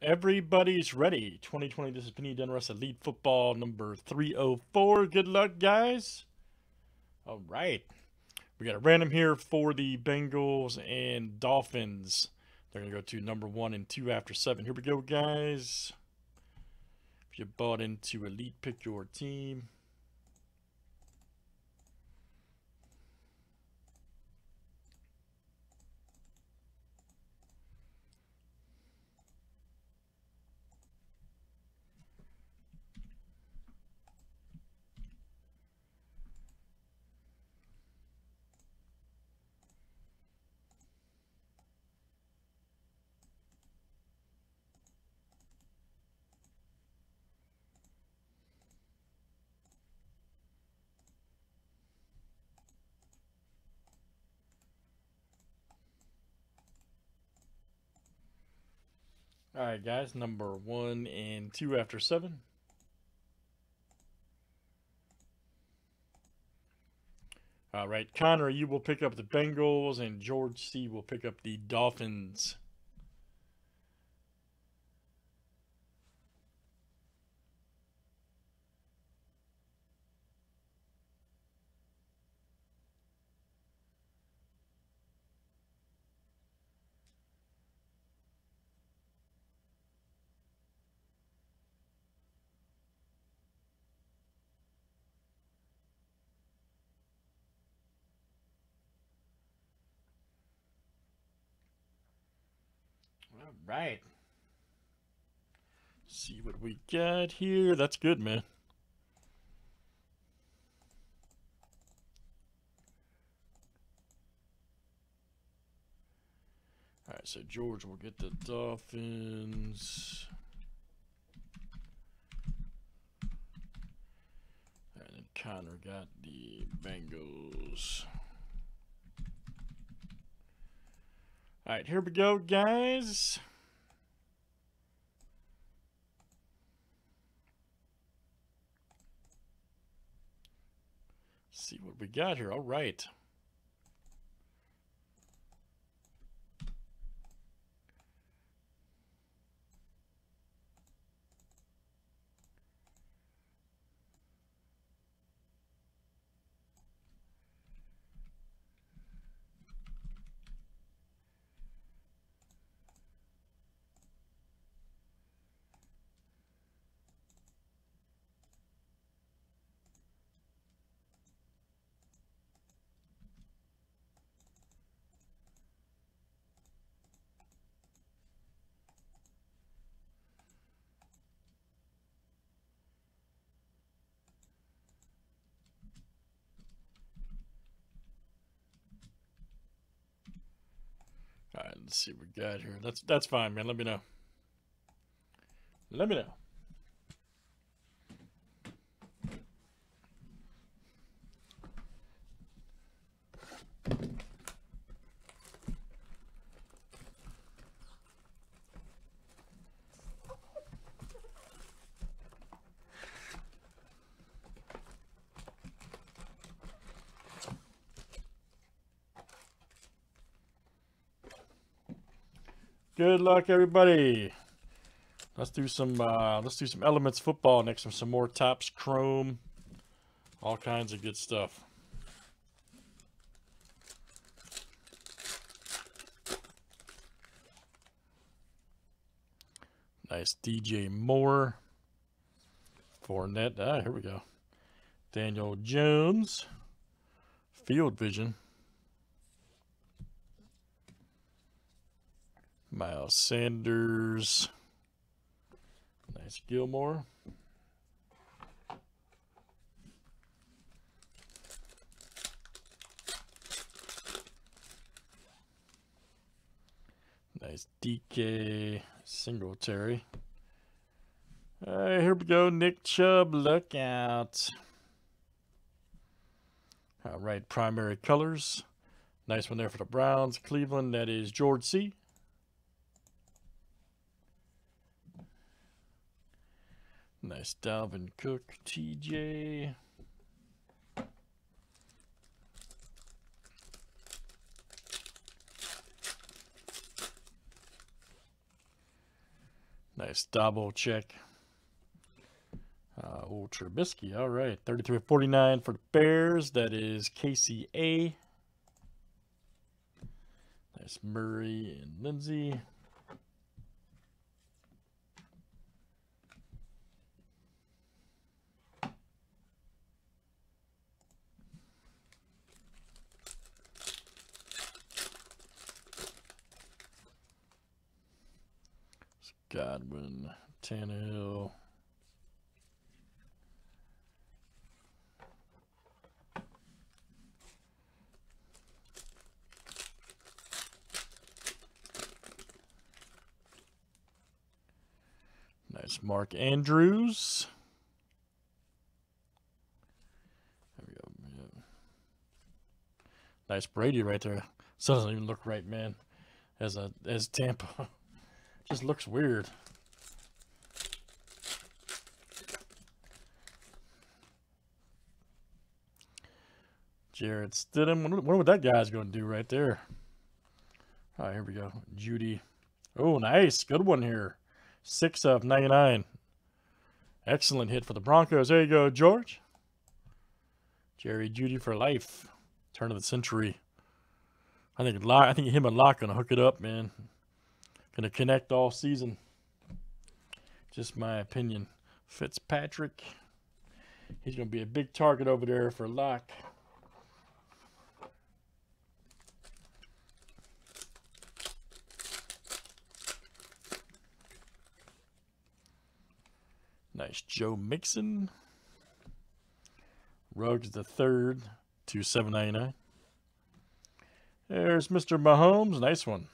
Everybody's ready. 2020, this is Panini Donruss Elite Football number 304. Good luck, guys. All right. We got a random here for the Bengals and Dolphins. They're going to go to number 1 and 2 after 7. Here we go, guys. If you bought into Elite, pick your team. All right, guys, number 1 and 2 after 7. All right, Connor, you will pick up the Bengals, and George C. will pick up the Dolphins. All right. See what we got here. That's good, man. All right, so George will get the Dolphins. All right, and Connor got the Bengals. All right, here we go, guys. Let's see what we got here. All right. All right, let's see what we got here. That's fine, man. Let me know. Let me know. Good luck, everybody. Let's do some elements football next time. Some more tops, chrome, all kinds of good stuff. Nice DJ Moore, Fournette. Ah, here we go. Daniel Jones, Field Vision. Miles Sanders. Nice Gilmore. Nice DK Singletary. All right, here we go. Nick Chubb, look out. All right, primary colors. Nice one there for the Browns. Cleveland, that is George C. Nice Dalvin Cook, TJ. Nice double check. Old Trubisky. All right. 33-49 for the Bears. That is KCA. Nice Murray and Lindsay. It's Godwin Tannehill. Nice Mark Andrews. There we go. Yeah. Nice Brady right there. So doesn't even look right, man. As Tampa, just looks weird. Jared Stidham. Wonder what that guy's going to do right there. All right, here we go. Judy. Oh, nice, good one here. 6 of 99. Excellent hit for the Broncos. There you go, George. Jerry Judy for life. Turn of the century. I think him and Locke gonna hook it up, man. Gonna connect all season. Just my opinion. Fitzpatrick. He's gonna be a big target over there for Locke. Nice Joe Mixon. Ruggs the third, 2/799. There's Mr. Mahomes. Nice one.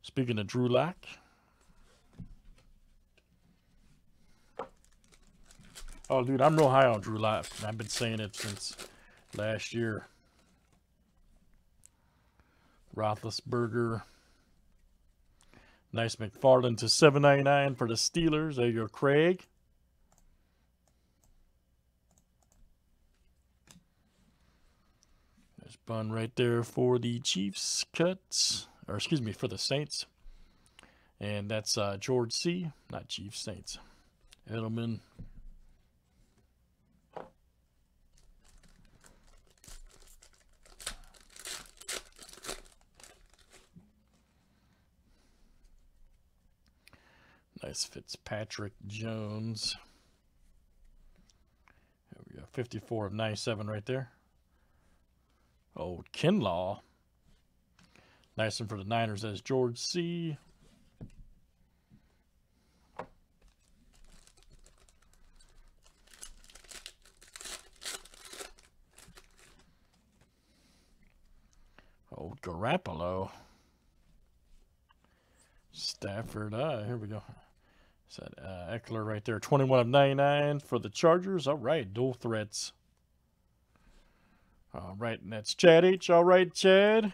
Speaking of Drew Lock. Oh, dude, I'm real high on Drew Lock. I've been saying it since last year. Roethlisberger. Nice McFarland to 799 for the Steelers. There you go, Craig. Nice bun right there for the Chiefs cuts. Or excuse me, for the Saints. And that's George C., not Chiefs, Saints. Edelman. Nice Fitzpatrick Jones. There we go. 54 of 97 right there. Old Kinlaw. Nice one for the Niners. That's George C. Old Garoppolo. Stafford. Here we go. Is that Eckler right there? 21 of 99 for the Chargers. All right, dual threats. All right, and that's Chad H. All right, Chad.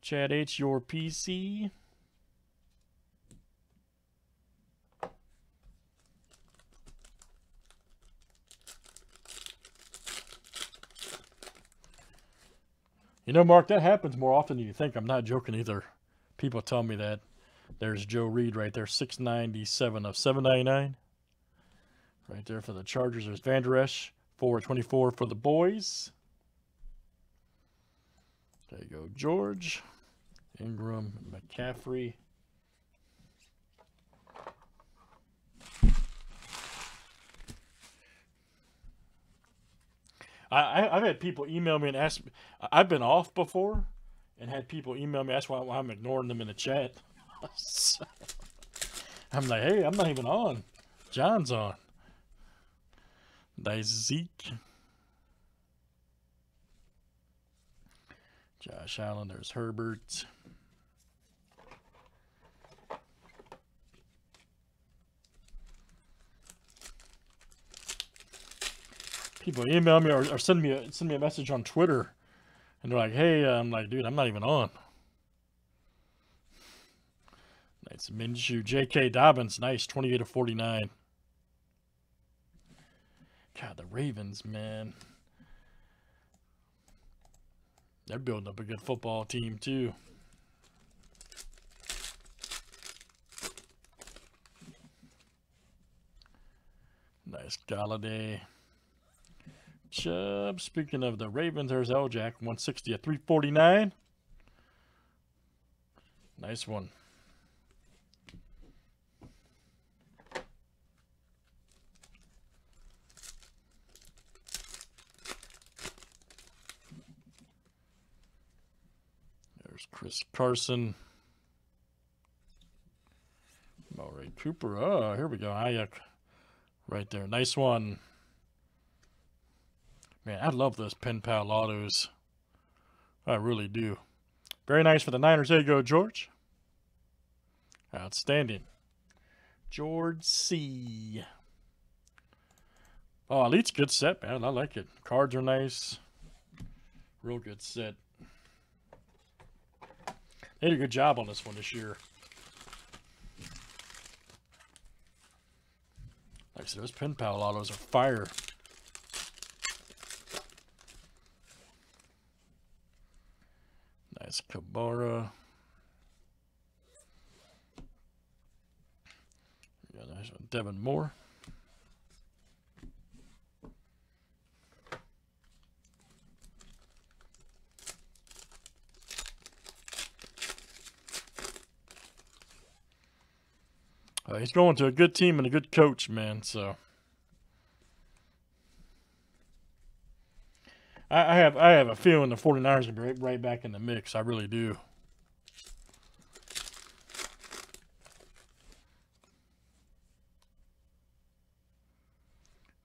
Chad H., your PC. You know, Mark, that happens more often than you think. I'm not joking either. People tell me that. There's Joe Reed right there, 697 of 799. Right there for the Chargers. There's Vander Esch, 424 for the boys. There you go, George. Ingram, McCaffrey. I've had people email me and ask me. I've been off before and had people email me. That's why I'm ignoring them in the chat. So, I'm like, hey, I'm not even on. John's on. Nice Zeke. Josh Allen, there's Herbert. People email me or send me a message on Twitter, and they're like, hey, I'm like, dude, I'm not even on. Nice Minshew. J.K. Dobbins. Nice. 28 of 49. God, the Ravens, man. They're building up a good football team, too. guys. Galladay. Chubb. Speaking of the Ravens, there's L-Jack. 160 at 349. Nice one. There's Chris Carson. Murray Cooper. Oh, here we go. Ayuk. Right there. Nice one. Man, I love those pen pal autos. I really do. Very nice for the Niners. There you go, George. Outstanding. George C. Oh, Elite's a good set, man. I like it. Cards are nice. Real good set. They did a good job on this one this year. Like I said, those pen pal autos are fire. Nice Kabara. We got a nice one. Devin Moore. He's going to a good team and a good coach, man. So I have a feeling the 49ers will be right back in the mix. I really do.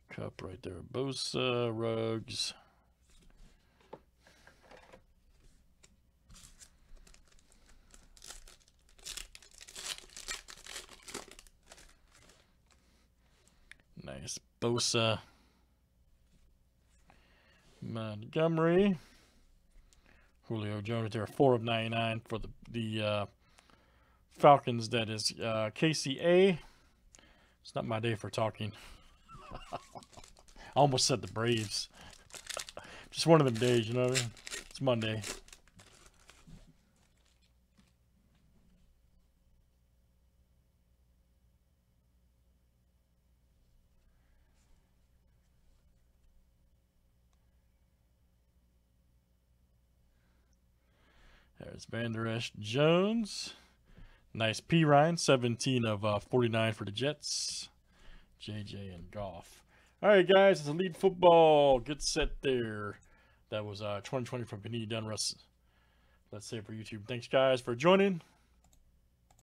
Cup right there. Bosa, Ruggs. Nice Bosa. Montgomery. Julio Jones there, 4 of 99 for the Falcons. That is KCA. It's not my day for talking. I almost said the Braves. Just one of them days, you know what I mean? It's Monday. There's Vander Esch Jones. Nice P. Ryan. 17 of 49 for the Jets. JJ and Goff. All right, guys. It's Elite Football. Good set there. That was 2020 from Panini Donruss. Let's say for YouTube. Thanks, guys, for joining.